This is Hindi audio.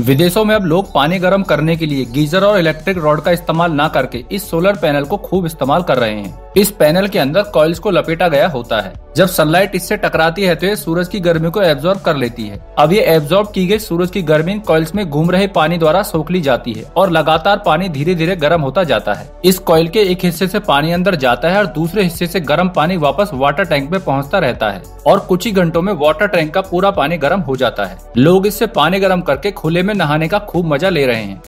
विदेशों में अब लोग पानी गर्म करने के लिए गीजर और इलेक्ट्रिक रॉड का इस्तेमाल ना करके इस सोलर पैनल को खूब इस्तेमाल कर रहे हैं। इस पैनल के अंदर कॉइल्स को लपेटा गया होता है। जब सनलाइट इससे टकराती है तो ये सूरज की गर्मी को एब्जॉर्ब कर लेती है। अब ये एब्जॉर्ब की गई सूरज की गर्मी कॉइल्स में घूम रहे पानी द्वारा सोख ली जाती है और लगातार पानी धीरे धीरे गर्म होता जाता है। इस कॉइल के एक हिस्से से पानी अंदर जाता है और दूसरे हिस्से से गर्म पानी वापस वाटर टैंक में पहुँचता रहता है और कुछ ही घंटों में वाटर टैंक का पूरा पानी गर्म हो जाता है। लोग इससे पानी गर्म करके खुले में नहाने का खूब मजा ले रहे हैं।